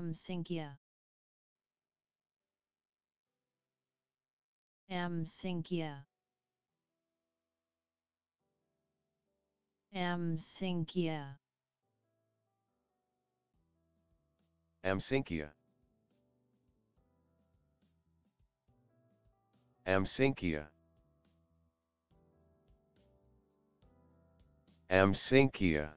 Amsinckia. Amsinckia. Amsinckia. Amsinckia. Amsinckia. Amsinckia.